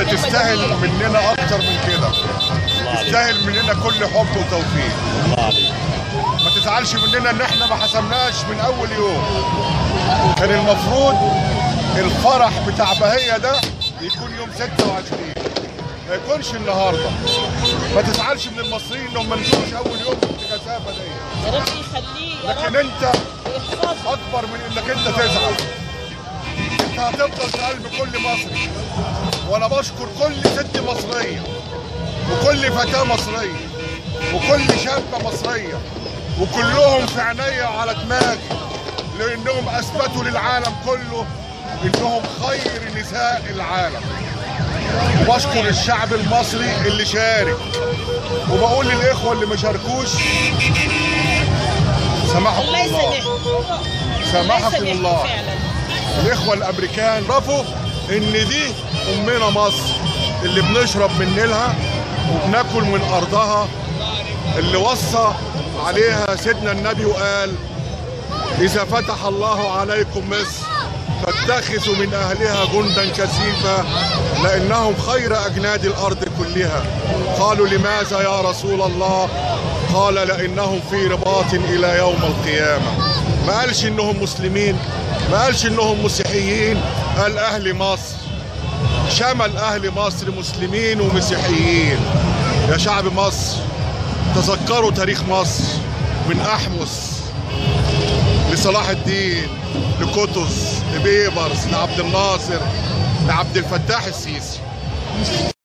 انت تستاهل مننا اكتر من كده، تستاهل مننا كل حب وتوفيق. الله عليك. ما تزعلش مننا ان احنا ما حسمناش من اول يوم. كان المفروض الفرح بتاع بهية ده يكون يوم 26، ما يكونش النهارده. ما تزعلش من المصريين انهم ما نزلوش اول يوم بالكثافه دي. يا رب يخليه، لكن انت اكبر من انك انت تزعل. انت هتفضل في قلب كل مصري، وانا بشكر كل ست مصريه وكل فتاه مصريه وكل شابه مصريه، وكلهم في عينيا وعلى دماغي، لانهم اثبتوا للعالم كله انهم خير نساء العالم. وبشكر الشعب المصري اللي شارك، وبقول للاخوه اللي ما شاركوش سامحكم الله، سامحكم الله. الاخوه الامريكان عرفوا ان دي امنا مصر اللي بنشرب من نيلها وبناكل من ارضها، اللي وصى عليها سيدنا النبي وقال: اذا فتح الله عليكم مصر فاتخذوا من اهلها جندا كثيفا لانهم خير اجناد الارض كلها. قالوا: لماذا يا رسول الله؟ قال: لانهم في رباط الى يوم القيامه. ما قالش انهم مسلمين، ما قالش انهم مسيحيين، قال اهل مصر، شمل اهل مصر مسلمين ومسيحيين. يا شعب مصر، تذكروا تاريخ مصر من احمس لصلاح الدين لقطز لبيبرس لعبد الناصر لعبد الفتاح السيسي.